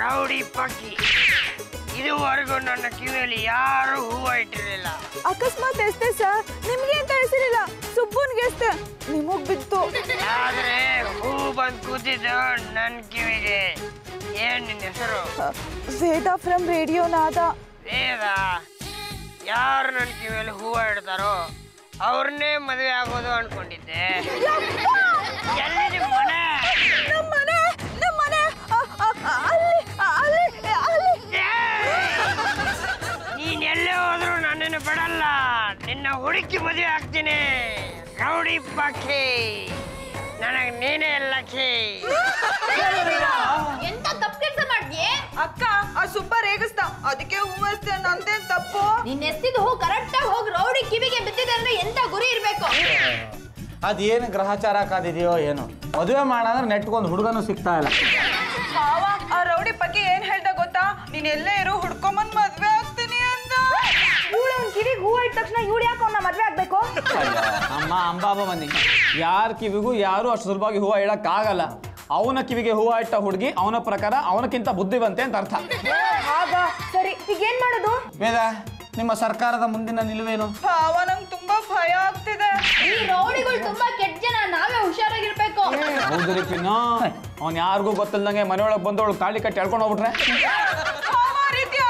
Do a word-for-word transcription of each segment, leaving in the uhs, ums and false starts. Rowdy ಪಕ್ಕಿ ಇದುವರೆಗೂ ನನ್ನ ಕಿವಿಯಲ್ಲಿ ಯಾರು ಹೂವು ಇಟ್ಟಿರಲಿಲ್ಲ. ಅಕಸ್ಮಾತ್ ಎಷ್ಟೇ ಸರ್ ನಿಮಗೆ ಅಂತ ಹೆಸರಿಲ್ಲ ಸುಬ್ಬನ್ಗೆ ಎಷ್ಟೇ ನಿಮಗೆ ಬಿತ್ತು. ಆದರೆ ಹೂವು ಬಂದು ಕೂತಿದ್ದು ನನ್ನ ಕಿವಿಗೆ. ಏನು ನಿನ್ನ ಹೆಸರು? ವೇದಾ ಫ್ರಮ್ ರೇಡಿಯೋ ನಾದ. ವೇದಾ ಯಾರು ನನ್ನ ಕಿವಿಯಲ್ಲಿ ಹೂವು ಇಡ್ತಾರೋ ಅವ್ರನ್ನೇ ಮದುವೆ ಆಗೋದು ಅನ್ಕೊಂಡಿದ್ದೆ. ನೀನ್ ಎಲ್ಲೇ ಹೋದ್ರು ನನ್ನನ್ನು ಬಿಡಲ್ಲ, ನಿನ್ನ ಹುಡುಕಿ ಮದುವೆ ಆಗ್ತೀನಿ ರೌಡಿ ಪಕ್ಷಿ. ನನಗ್ ನೀನೇ ಎಲ್ಲಕ್ಕಿ. ಎಂತ ತಪ್ಪು ಕೆಲಸ ಮಾಡಿದ್ಯೆ ಅಕ್ಕ? ಆ ಸುಬ್ಬ ರೇಗಿಸ್ತಾ ಅದಕ್ಕೆ ಹೂವಷ್ಟೇ, ನಂದೇನ್ ತಪ್ಪು? ನೀನ್ ಎತ್ತಿದ ಹೂ ಕರೆಕ್ಟ್ ಆಗಿ ಹೋಗಿ ರೌಡಿ ಕಿವಿಗೆ ಬಿದ್ದಿದೆ ಅಂದ್ರೆ ಎಂತ ಗುರಿ ಇರ್ಬೇಕು? ಅದೇನು ಗ್ರಹಚಾರ ಕಾದಿದೆಯೋ ಏನೋ, ಮದುವೆ ಮಾಡಂದ್ರೆ ನೆಟ್ಗೊಂದು ಹುಡುಗನೂ ಸಿಗ್ತಾ ಇಲ್ಲ. ಮಾವ ಆ ರೌಡಿ ಬಗ್ಗೆ ಏನ್ ಹೇಳ್ದ ಗೊತ್ತಾ? ನೀನ್ ಎಲ್ಲೇ ಇರು ಹುಡ್ಕೊಂಬಂದ್ ಮದ್ವೆ ಆಗ್ತೀನಿ ಅಂತ. ಇವಳು ಅವ್ನ ಕಿವಿಗೆ ಹೂವು ಇಟ್ಟ ತಕ್ಷಣ ಇವಳು ಯಾಕೆ ಅವನ ಮದ್ವೆ ಆಗ್ಬೇಕು? ಅಮ್ಮ ಅಂಬಾಬ ಬನ್ನಿ, ಯಾರ ಕಿವಿಗೂ ಯಾರು ಅಷ್ಟು ಸುಲಭವಾಗಿ ಹೂವು ಇಡಕ್ಕಾಗಲ್ಲ. ಅವನ ಕಿವಿಗೆ ಹೂವು ಇಟ್ಟ ಹುಡುಗಿ ಅವನ ಪ್ರಕಾರ ಅವನಕ್ಕಿಂತ ಬುದ್ಧಿವಂತೆ ಅಂತ ಅರ್ಥ. ಆಗ ಸರಿ, ಈಗ ಏನ್ ಮಾಡೋದು? ವೇದಾ, ನಿಮ್ಮ ಸರ್ಕಾರದ ಮುಂದಿನ ನಿಲುವೇನು? ನಂಗೆ ತುಂಬಾ ಭಯ ಆಗ್ತಿದೆ. ಈ ರೌಡಿಗಳು ತುಂಬಾ ಕೆಟ್ಟ ಜನ, ನಾವೇ ಹುಷಾರಾಗಿರ್ಬೇಕು. ಹೌದ್ರಿ ಪಿನ್ನ, ಅವ್ನು ಯಾರಿಗೂ ಗೊತ್ತಿಲ್ಲದಂಗೆ ಮನೆಯೊಳಗೆ ಬಂದವಳು ತಾಳಿ ಕಟ್ಟಿ ಎಳ್ಕೊಂಡು ಹೋಗ್ಬಿಟ್ರೆ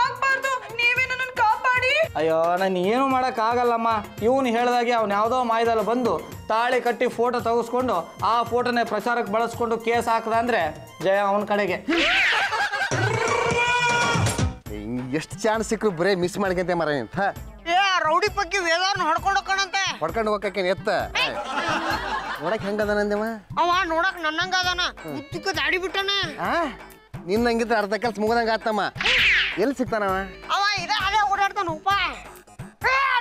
ಆಗ್ಬಾರ್ದು. ನೀವೇ ನನ್ನನ್ನು ಕಾಪಾಡಿ. ಅಯ್ಯೋ, ನಾನು ಏನು ಮಾಡಕ್ ಆಗಲ್ಲಮ್ಮ. ಇವನು ಹೇಳ್ದಾಗೆ ಅವ್ನು ಯಾವುದೋ ಮಾಯದಲ್ಲಿ ಬಂದು ತಾಳಿ ಕಟ್ಟಿ ಫೋಟೋ ತೆಗೆಸ್ಕೊಂಡು ಆ ಫೋಟೋನೇ ಪ್ರಚಾರಕ್ಕೆ ಬಳಸ್ಕೊಂಡು ಕೇಸ್ ಹಾಕದ ಅಂದ್ರೆ ಜಯ ಅವನ ಕಡೆಗೆ. ಎಷ್ಟು ಚಾನ್ಸ್ ಸಿಕ್ಕರು ಬರೇ ಮಿಸ್ ಮಾಡ್ಕೊಂತೆ ಮರ. ರೌಡಿ ಪಕ್ಕಿ ವೇದಾರನ್ನ ಹೊಡ್ಕೊಂಡು ಹೋಗ್ಕೊಂಡಂತೆ. ಹೊಡ್ಕೊಂಡು ಹೋಗಕ್ಕೆ ಎತ್ತ ನೋಡಕ್ ಹೆಂಗದಾನಂದೇವ? ಅವ ನೋಡಕ್ ನನ್ನಂಗ ಅದಾನ, ಮುತ್ತಿಕ್ಕ ದಾಡಿ ಬಿಟ್ಟನ. ನಿನ್ನಂಗಿದ್ರೆ ಅರ್ಧ ಕೆಲಸ ಮುಗದಂಗ ಆತಮ್ಮ. ಎಲ್ಲಿ ಸಿಗ್ತಾನವ? ಅವ ಇದ ಅದೇ ಓಡಾಡ್ತಾನ ಉಪ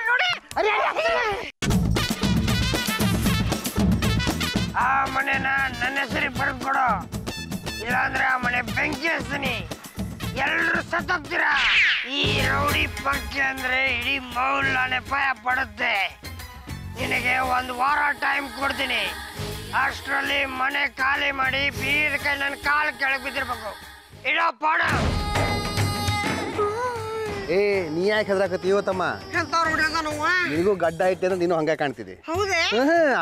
ನೋಡಿ. ಆ ಮನೆನ ನನ್ನ ಹೆಸರಿ ಬರ್ದು ಕೊಡು, ಇಲ್ಲಾಂದ್ರೆ ಆ ಮನೆ ಬೆಂಕಿ ಹಚ್ತೀನಿ, ಎಲ್ಲರೂ ಸತ್ತೋಗ್ತೀರ. ಈ ರೌಡಿ ಪಕ್ಷಿ ಅಂದ್ರೆ ಇಡೀ ಮೌಲ್ಯನೇ ಭಯ ಪಡುತ್ತೆ. ನಿನಗೆ ಒಂದು ವಾರ ಟೈಮ್ ಕೊಡ್ತೀನಿ, ಅಷ್ಟರಲ್ಲಿ ಮನೆ ಖಾಲಿ ಮಾಡಿ ಬೀದ ಕೈ ನನ್ನ ಕಾಲು ಕೆಳಗೆ ಬಿದ್ದಿರ್ಬೇಕು. ಇಡೋ ಪಾಣ. ಏ, ನೀ ಯಾಕೆ ಹೆದರಾಕತ್ತೀಯೋ ತಮ್ಮ? ನಿನಗೂ ಗಡ್ಡ ಐತೆ ಅಂದ್ರೆ ನೀನು ಹಂಗ ಕಾಣ್ತಿದ್ದಿ. ಹೌದೇ?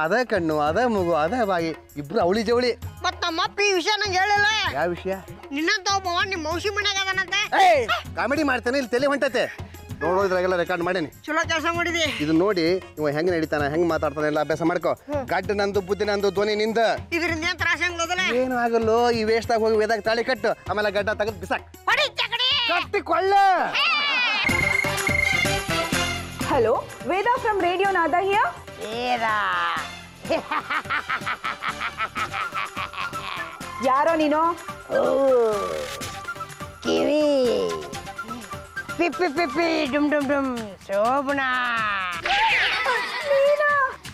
ಅದೇ ಕಣ್ಣು, ಅದೇ ಮೂಗು, ಅದೇ ಬಾಯಿ, ಇಬ್ರು ಅವಳಿ ಜವಳಿ. ಮತ್ತಮ್ಮಪ್ಪ ಈ ವಿಷಯ ನಂಗೆ ಹೇಳಿಲ್ಲ. ಯಾವ ವಿಷಯ? ನಿನ್ನಂತ ಒಬ್ಬವ ನಿಮ್ಮ ಮೌಸಿ ಮನೆಗೆ ಅದಾನಂತೆ. ಕಾಮಿಡಿ ಮಾಡ್ತಾನೆ, ಇಲ್ಲಿ ತಲೆ ಹೊಂಟತೆ ನೋಡೋದ್ರಾಗೆಲ್ಲ ರೆಕಾರ್ಡ್ ಮಾಡೇನಿ. ಚಲೋ ಕೆಲಸ ಮಾಡಿದಿ. ಇದು ನೋಡಿ ಇವ ಹೆಂಗ್ ನಡೀತಾನ, ಹೆಂಗ್ ಮಾತಾಡ್ತಾನೆ ಎಲ್ಲ ಅಭ್ಯಾಸ ಮಾಡ್ಕೋ. ಗಡ್ಡ ನಂದು, ಬುದ್ಧಿ ನಂದು, ಧ್ವನಿ ನಿಂದ. ಇದರಿಂದ ಏನ್ ತ್ರಾಸ ಹೆಂಗದಲ್ಲ? ಏನು ಆಗಲ್ಲೋ. ಈ ವೇಷದಾಗ ಹೋಗಿ ವೇದಾಗ ತಾಳಿ ಕಟ್ಟು, ಆಮೇಲೆ ಗಡ್ಡ ತೆಗೆದು ಬಿಸಾಕ್ ಕಟ್ಟಿಕೊಳ್ಳ. Hello, Veda from Radio Nada here. Veda. ಯಾರೋ ನೀನು? ಕಿವಿ ಪಿಪ್ಪಿ ಪಿಪ್ಪಿ ಡುಮ್ ಡುಮ್ ಡುಮ್ ಶೋಭನಾ.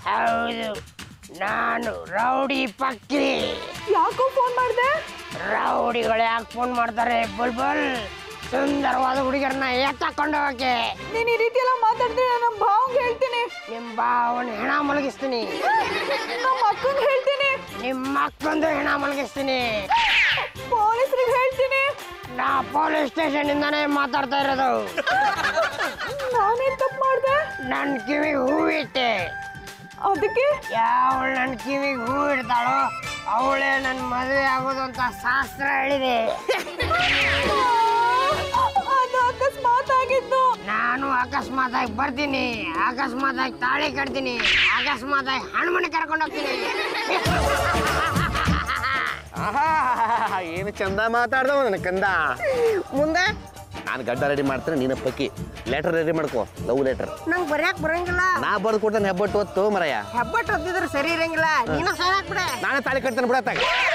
ಹೌದು, ನಾನು ರೌಡಿ ಪಕ್ಷಿ. ಯಾಕೋ ಫೋನ್ ಮಾಡಿದೆ? ರೌಡಿಗಳು ಯಾಕೆ ಫೋನ್ ಮಾಡ್ತಾರೆ ಬುಲ್ಬುಲ್? ಸುಂದರವಾದ ಹುಡುಗಿಯರನ್ನ ಎತ್ತಕೊಂಡು ಹೋಗಕ್ಕೆ. ನೀನು ಈ ರೀತಿ ಎಲ್ಲ ಮಾತಾಡ್ತೀನಿ, ನಮ್ಮ ಭಾವಂಗೆ ಹೇಳ್ತೀನಿ. ನಿಮ್ಮ ಭಾವನ ಹೆಣ ಮಲಗಿಸ್ತೀನಿ. ನಮ್ಮ ಅಕ್ಕಂಗೆ ಹೇಳ್ತೀನಿ. ನಿಮ್ಮ ಅಕ್ಕಂದು ಹೆಣ ಮಲಗಿಸ್ತೀನಿ. ಪೊಲೀಸರಿಗೆ ಹೇಳ್ತೀನಿ. ನಾ ಪೊಲೀಸ್ ಸ್ಟೇಷನ್ ಇಂದಾನೇ ಮಾತಾಡ್ತಾ ಇರೋದು. ನಾನೇನ್ ತಪ್ಪು ಮಾಡಿದೆ? ನನ್ನ ಕಿವಿಗೆ ಹೂವಿಟ್ಟೆ, ಅದಕ್ಕೆ ಯಾವಳು ನನ್ನ ಕಿವಿಗೆ ಹೂ ಇಡ್ತಾಳೋ ಅವಳೇ ನನ್ನ ಮದುವೆ ಆಗೋದು ಅಂತ ಶಾಸ್ತ್ರ ಹೇಳಿದೆ. ಅಕಸ್ಮಾತ್ ಆಗಿದ್ದು ನಾನು ಅಕಸ್ಮಾತ್ ಆಗಿ ಬರ್ತೀನಿ, ಅಕಸ್ಮಾತ್ ಆಗಿ ತಾಳಿ ಕಟ್ತೀನಿ, ಅಕಸ್ಮಾತ್ ಆಗಿ ಹಣ್ಮಣಿ ಕರ್ಕೊಂಡು ಹೋಗ್ತೀನಿ. ಏನು ಚಂದ ಮಾತಾಡ್ದವ ನನ್ನ ಕಂದ. ಮುಂದೆ ನಾನು ಗಡ್ಡ ರೆಡಿ ಮಾಡ್ತೇನೆ, ನೀನ ಪಕ್ಕಿ ಲೆಟರ್ ರೆಡಿ ಮಾಡ್ಕೋ, ಲವ್ ಲೆಟರ್. ನಂಗೆ ಬರೆಯಕ್ ಬರಂಗಿಲ್ಲ. ನಾ ಬರ್ದು ಕೊಡ್ತೇನೆ. ಹೆಬ್ಬಟ್ಟು ಹೊತ್ತು ಮರಯ್ಯ, ಹೆಬ್ಬಟ್ಟು ಹೊತ್ತಿದ್ರೆ ಸರಿ ಇರಂಗಿಲ್ಲ. ನೀನು ಸಾಯಕ್ ಬಿಡ, ನಾನೇ ತಾಳಿ ಕಟ್ತೇನೆ ಬಿಡತ್ತಾಗ.